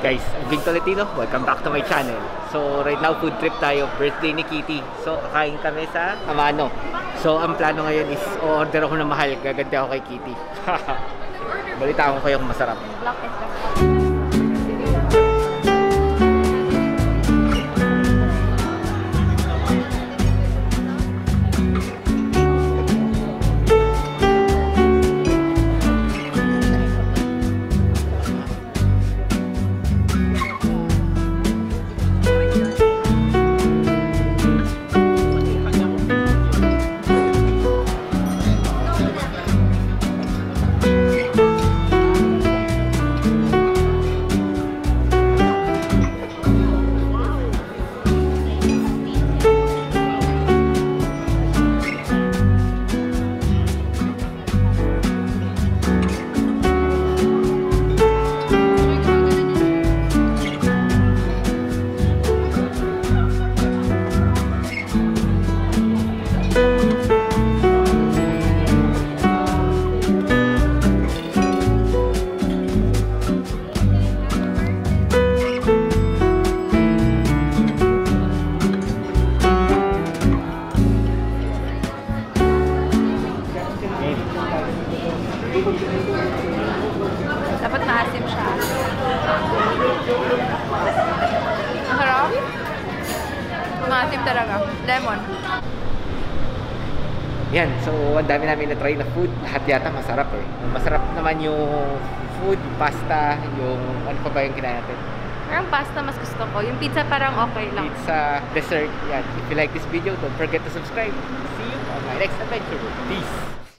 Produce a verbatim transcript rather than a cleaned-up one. Guys, I'm King Tolentino. Welcome back to my channel. So right now, food trip tayo. Birthday ni Kitty. So kain kami sa Amano. So ang plano ngayon is order ako ng mahal. Gaganda ako kay Kitty. Balita ko kayo kung masarap. Dapat maasim siya. Harap? Maasim talaga. Lemon. Yan. So, ang dami namin na-try na food. Lahat yata masarap eh. Masarap naman yung food, pasta, yung ano pa ba yung kinain natin? Parang pasta mas gusto ko. Yung pizza parang okay lang. Pizza, dessert. Yan. If you like this video, don't forget to subscribe. See you on my next adventure. Peace!